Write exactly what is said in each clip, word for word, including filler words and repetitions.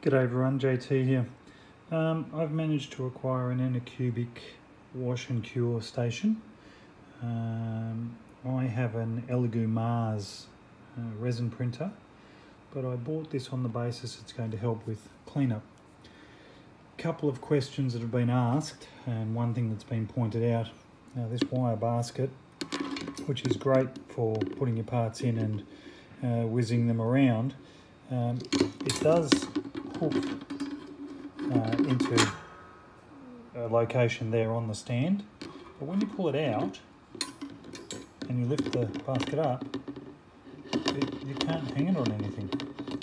G'day everyone, J T here. Um, I've managed to acquire an Anycubic wash and cure station. Um, I have an Elegoo Mars uh, resin printer, but I bought this on the basis it's going to help with cleanup. A couple of questions that have been asked, and one thing that's been pointed out. Now this wire basket, which is great for putting your parts in and uh, whizzing them around, um, it does hook uh, into a location there on the stand, but when you pull it out and you lift the basket up, it, you can't hang it on anything.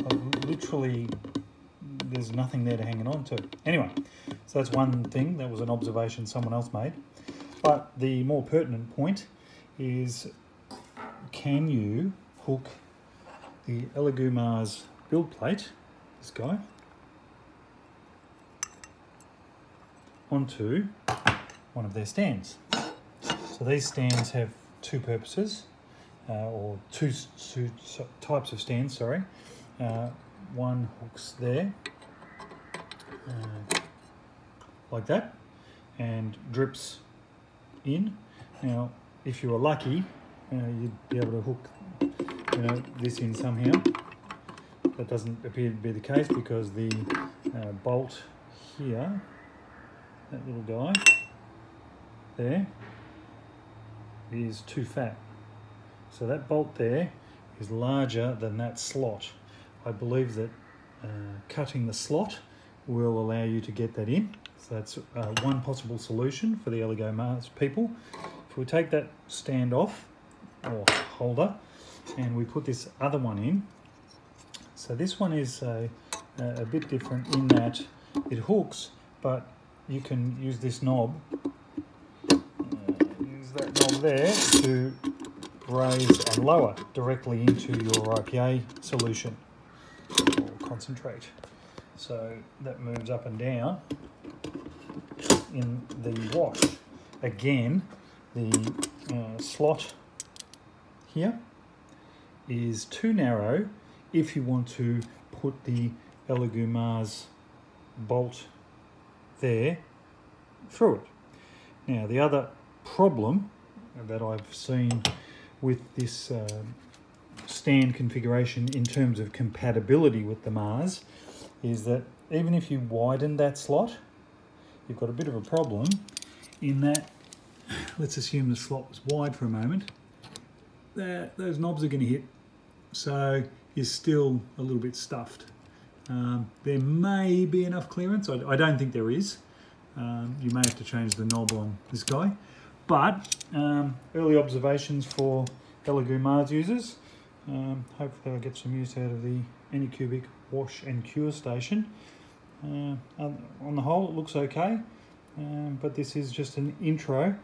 Like, literally, there's nothing there to hang it on to. Anyway, so that's one thing. That was an observation someone else made. But the more pertinent point is, can you hook the Elegoo Mars build plate, this guy, onto one of their stands? So these stands have two purposes, uh, or two, two types of stands, sorry. Uh, one hooks there, uh, like that, and drips in. Now, if you were lucky, uh, you'd be able to hook you know, this in somehow. That doesn't appear to be the case because the uh, bolt here, that little guy there, is too fat. So that bolt there is larger than that slot. I believe that uh, cutting the slot will allow you to get that in. So that's uh, one possible solution for the Elegoo Mars people. If we take that stand off, or holder, and we put this other one in. So this one is a, a bit different in that it hooks, but you can use this knob, uh, use that knob there to raise and lower directly into your I P A solution or concentrate. So that moves up and down in the wash. Again, the uh, slot here is too narrow if you want to put the Elegoo Mars bolt there through it. Now, the other problem that I've seen with this uh, stand configuration in terms of compatibility with the Mars is that even if you widen that slot, you've got a bit of a problem in that, let's assume the slot was wide for a moment, that those knobs are going to hit, so you're still a little bit stuffed. Um, there may be enough clearance. I, I don't think there is. Um, you may have to change the knob on this guy. But um, early observations for Elegoo Mars users. Um, hopefully I'll get some use out of the Anycubic wash and cure station. Uh, on the whole, it looks okay. Um, but this is just an intro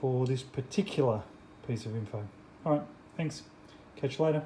for this particular piece of info. All right, thanks. Catch you later.